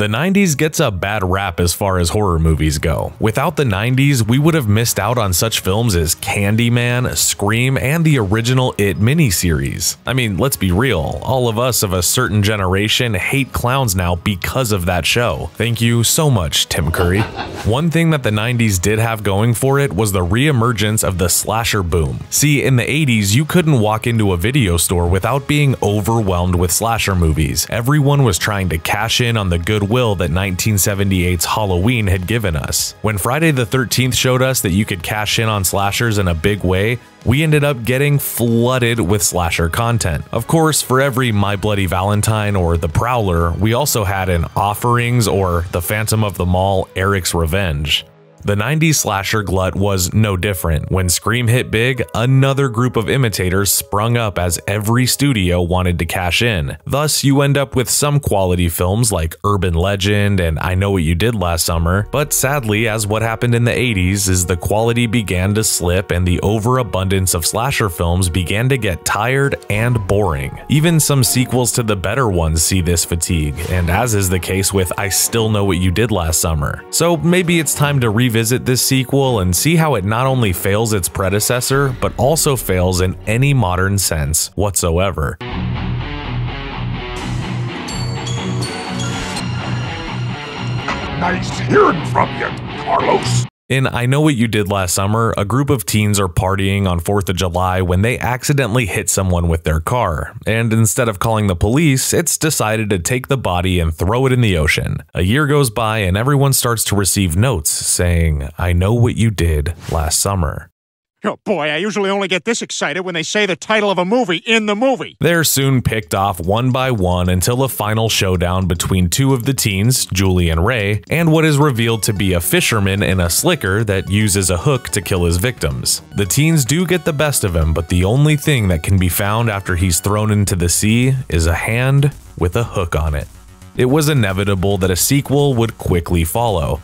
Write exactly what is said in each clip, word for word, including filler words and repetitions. The nineties gets a bad rap as far as horror movies go. Without the nineties, we would have missed out on such films as Candyman, Scream, and the original It miniseries. I mean, let's be real, all of us of a certain generation hate clowns now because of that show. Thank you so much, Tim Curry. One thing that the nineties did have going for it was the reemergence of the slasher boom. See, in the eighties, you couldn't walk into a video store without being overwhelmed with slasher movies. Everyone was trying to cash in on the good will that nineteen seventy-eight's Halloween had given us. When Friday the thirteenth showed us that you could cash in on slashers in a big way, we ended up getting flooded with slasher content. Of course, for every My Bloody Valentine or The Prowler, we also had an Offerings or The Phantom of the Mall, Eric's Revenge. The nineties slasher glut was no different. When Scream hit big, another group of imitators sprung up as every studio wanted to cash in. Thus, you end up with some quality films like Urban Legend and I Know What You Did Last Summer, but sadly, as what happened in the eighties is the quality began to slip and the overabundance of slasher films began to get tired and boring. Even some sequels to the better ones see this fatigue, and as is the case with I Still Know What You Did Last Summer. So maybe it's time to revisit Visit this sequel and see how it not only fails its predecessor, but also fails in any modern sense whatsoever. Nice hearing from you, Carlos. In I Know What You Did Last Summer, a group of teens are partying on fourth of July when they accidentally hit someone with their car, and instead of calling the police, it's decided to take the body and throw it in the ocean. A year goes by and everyone starts to receive notes saying, "I know what you did last summer." Oh boy, I usually only get this excited when they say the title of a movie in the movie. They're soon picked off one by one until a final showdown between two of the teens, Julie and Ray, and what is revealed to be a fisherman and a slicker that uses a hook to kill his victims. The teens do get the best of him, but the only thing that can be found after he's thrown into the sea is a hand with a hook on it. It was inevitable that a sequel would quickly follow.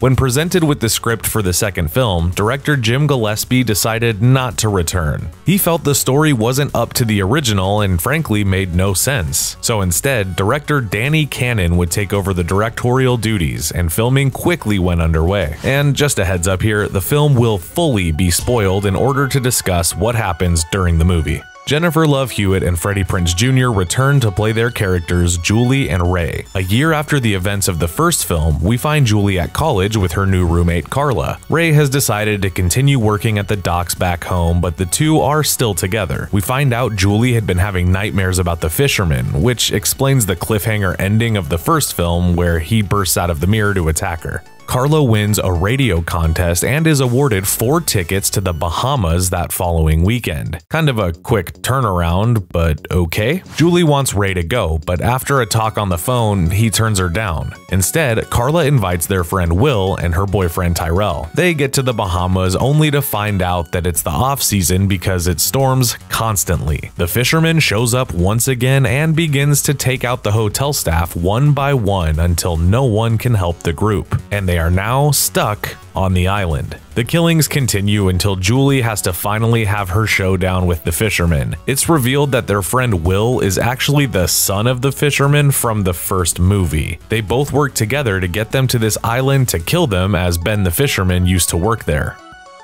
When presented with the script for the second film, director Jim Gillespie decided not to return. He felt the story wasn't up to the original and frankly made no sense. So instead, director Danny Cannon would take over the directorial duties, and filming quickly went underway. And just a heads up here, the film will fully be spoiled in order to discuss what happens during the movie. Jennifer Love Hewitt and Freddie Prinze Junior return to play their characters Julie and Ray. A year after the events of the first film, we find Julie at college with her new roommate Carla. Ray has decided to continue working at the docks back home, but the two are still together. We find out Julie had been having nightmares about the fisherman, which explains the cliffhanger ending of the first film where he bursts out of the mirror to attack her. Carla wins a radio contest and is awarded four tickets to the Bahamas that following weekend. Kind of a quick turnaround, but okay. Julie wants Ray to go, but after a talk on the phone, he turns her down. Instead, Carla invites their friend Will and her boyfriend Tyrell. They get to the Bahamas only to find out that it's the off-season because it storms constantly. The fisherman shows up once again and begins to take out the hotel staff one by one until no one can help the group, and they are now stuck on the island. The killings continue until Julie has to finally have her showdown with the fisherman. It's revealed that their friend Will is actually the son of the fisherman from the first movie. They both work together to get them to this island to kill them, as Ben the fisherman used to work there.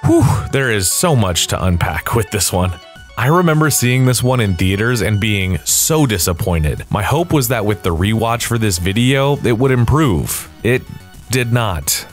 Whew, there is so much to unpack with this one. I remember seeing this one in theaters and being so disappointed. My hope was that with the rewatch for this video, it would improve. It did not.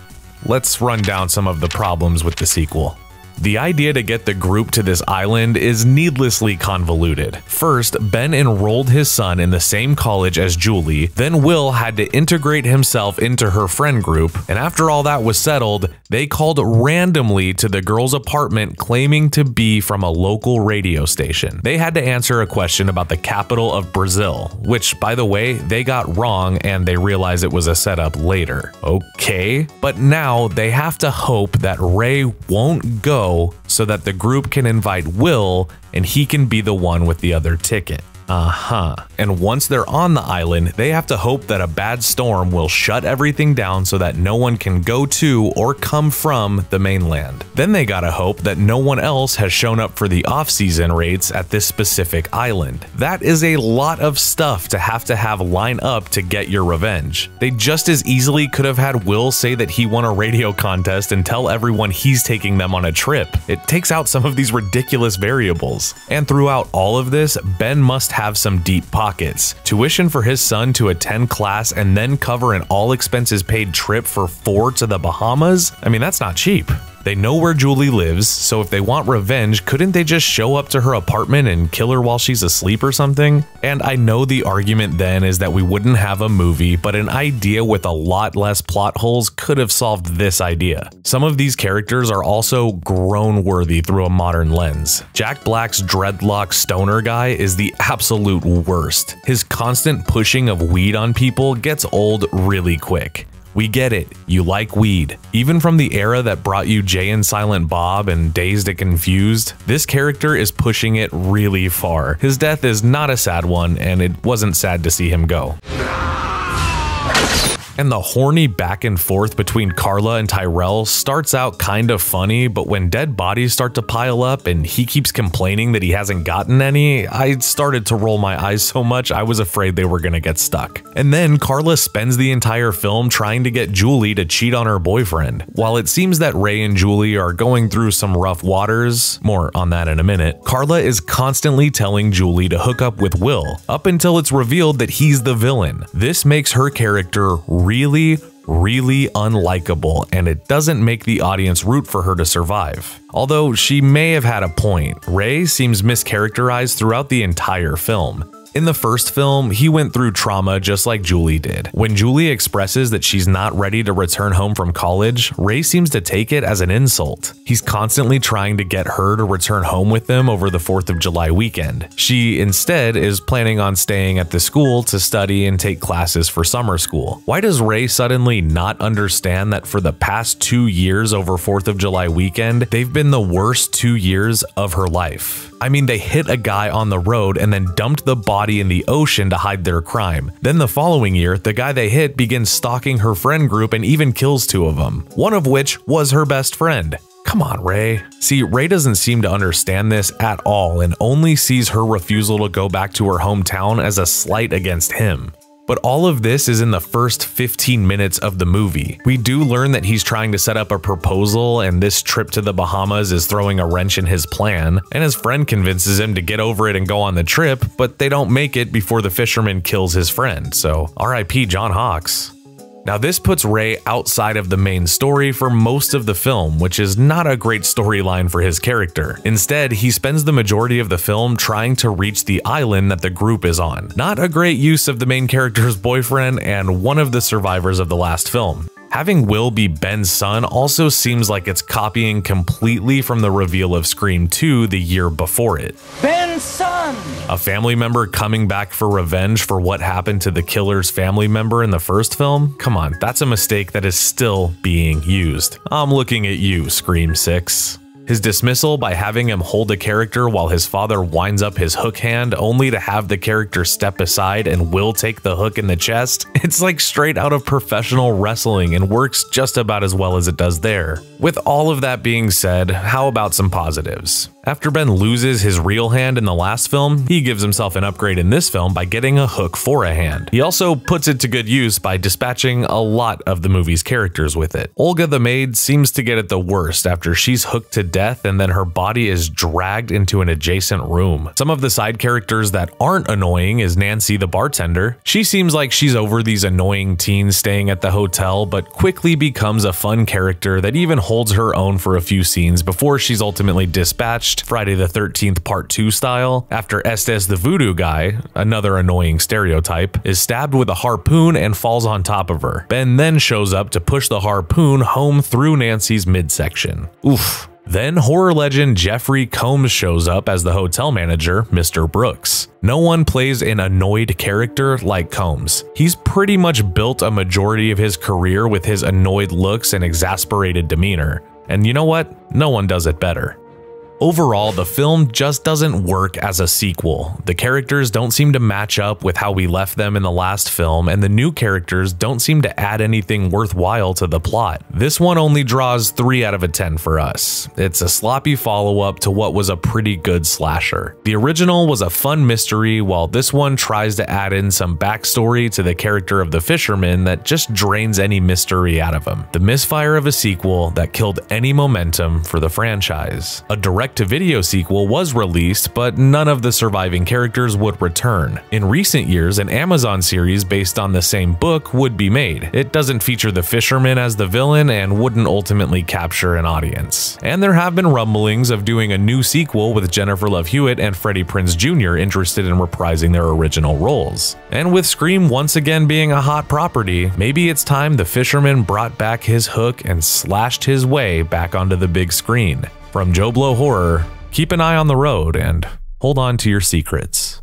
Let's run down some of the problems with the sequel. The idea to get the group to this island is needlessly convoluted. First, Ben enrolled his son in the same college as Julie, then Will had to integrate himself into her friend group, and after all that was settled, they called randomly to the girl's apartment claiming to be from a local radio station. They had to answer a question about the capital of Brazil, which, by the way, they got wrong and they realized it was a setup later. Okay, but now they have to hope that Ray won't go so that the group can invite Will and he can be the one with the other ticket. Uh-huh. And once they're on the island, they have to hope that a bad storm will shut everything down so that no one can go to or come from the mainland. Then they gotta hope that no one else has shown up for the off-season raids at this specific island. That is a lot of stuff to have to have line up to get your revenge. They just as easily could have had Will say that he won a radio contest and tell everyone he's taking them on a trip. It takes out some of these ridiculous variables. And throughout all of this, Ben must have some deep pockets. Tuition for his son to attend class and then cover an all-expenses-paid trip for four to the Bahamas? I mean, that's not cheap. They know where Julie lives, so if they want revenge, couldn't they just show up to her apartment and kill her while she's asleep or something? And I know the argument then is that we wouldn't have a movie, but an idea with a lot less plot holes could have solved this idea. Some of these characters are also groan-worthy through a modern lens. Jack Black's dreadlock stoner guy is the absolute worst. His constant pushing of weed on people gets old really quick. We get it, you like weed. Even from the era that brought you Jay and Silent Bob and Dazed and Confused, this character is pushing it really far. His death is not a sad one, and it wasn't sad to see him go. And the horny back and forth between Carla and Tyrell starts out kind of funny, but when dead bodies start to pile up and he keeps complaining that he hasn't gotten any, I started to roll my eyes so much I was afraid they were gonna get stuck. And then Carla spends the entire film trying to get Julie to cheat on her boyfriend. While it seems that Ray and Julie are going through some rough waters, more on that in a minute, Carla is constantly telling Julie to hook up with Will, up until it's revealed that he's the villain. This makes her character really Really, really unlikable, and it doesn't make the audience root for her to survive. Although she may have had a point, Ray seems mischaracterized throughout the entire film. In the first film, he went through trauma just like Julie did. When Julie expresses that she's not ready to return home from college, Ray seems to take it as an insult. He's constantly trying to get her to return home with them over the fourth of July weekend. She, instead, is planning on staying at the school to study and take classes for summer school. Why does Ray suddenly not understand that for the past two years over fourth of July weekend, they've been the worst two years of her life? I mean, they hit a guy on the road and then dumped the body in the ocean to hide their crime. Then the following year, the guy they hit begins stalking her friend group and even kills two of them, one of which was her best friend. Come on, Ray. See, Ray doesn't seem to understand this at all and only sees her refusal to go back to her hometown as a slight against him. But all of this is in the first fifteen minutes of the movie. We do learn that he's trying to set up a proposal and this trip to the Bahamas is throwing a wrench in his plan, and his friend convinces him to get over it and go on the trip, but they don't make it before the fisherman kills his friend, so R I P John Hawkes. Now this puts Ray outside of the main story for most of the film, which is not a great storyline for his character. Instead, he spends the majority of the film trying to reach the island that the group is on. Not a great use of the main character's boyfriend and one of the survivors of the last film. Having Will be Ben's son also seems like it's copying completely from the reveal of Scream two the year before it. Ben's son! A family member coming back for revenge for what happened to the killer's family member in the first film? Come on, that's a mistake that is still being used. I'm looking at you, Scream six. His dismissal by having him hold a character while his father winds up his hook hand only to have the character step aside and Will take the hook in the chest, it's like straight out of professional wrestling and works just about as well as it does there. With all of that being said, how about some positives? After Ben loses his real hand in the last film, he gives himself an upgrade in this film by getting a hook for a hand. He also puts it to good use by dispatching a lot of the movie's characters with it. Olga the maid seems to get it the worst after she's hooked to death and then her body is dragged into an adjacent room. Some of the side characters that aren't annoying is Nancy the bartender. She seems like she's over these annoying teens staying at the hotel, but quickly becomes a fun character that even holds her own for a few scenes before she's ultimately dispatched Friday the thirteenth part two style, after Estes the voodoo guy, another annoying stereotype, is stabbed with a harpoon and falls on top of her. Ben then shows up to push the harpoon home through Nancy's midsection. Oof. Then horror legend Jeffrey Combs shows up as the hotel manager, Mister Brooks. No one plays an annoyed character like Combs. He's pretty much built a majority of his career with his annoyed looks and exasperated demeanor. And you know what? No one does it better. Overall, the film just doesn't work as a sequel. The characters don't seem to match up with how we left them in the last film, and the new characters don't seem to add anything worthwhile to the plot. This one only draws three out of a ten for us. It's a sloppy follow-up to what was a pretty good slasher. The original was a fun mystery, while this one tries to add in some backstory to the character of the fisherman that just drains any mystery out of him. The misfire of a sequel that killed any momentum for the franchise. A direct-to-video sequel was released, but none of the surviving characters would return. In recent years, an Amazon series based on the same book would be made. It doesn't feature the fisherman as the villain and wouldn't ultimately capture an audience. And there have been rumblings of doing a new sequel with Jennifer Love Hewitt and Freddie Prinze Junior interested in reprising their original roles. And with Scream once again being a hot property, maybe it's time the fisherman brought back his hook and slashed his way back onto the big screen. From Joe Blow Horror, keep an eye on the road and hold on to your secrets.